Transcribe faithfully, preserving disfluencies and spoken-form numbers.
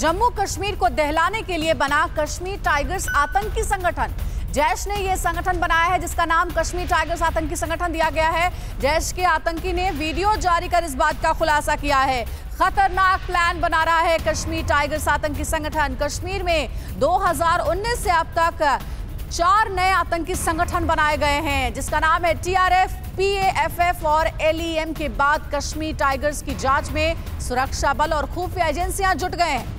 जम्मू कश्मीर को दहलाने के लिए बना कश्मीर टाइगर्स आतंकी संगठन। जैश ने यह संगठन बनाया है जिसका नाम कश्मीर टाइगर्स आतंकी संगठन दिया गया है। जैश के आतंकी ने वीडियो जारी कर इस बात का खुलासा किया है। खतरनाक प्लान बना रहा है कश्मीर टाइगर्स आतंकी संगठन। कश्मीर में दो हज़ार उन्नीस से अब तक चार नए आतंकी संगठन बनाए गए हैं जिसका नाम है T R F, P F I और एल ई एम। के बाद कश्मीर टाइगर्स की जांच में सुरक्षा बल और खुफिया एजेंसियां जुट गए हैं।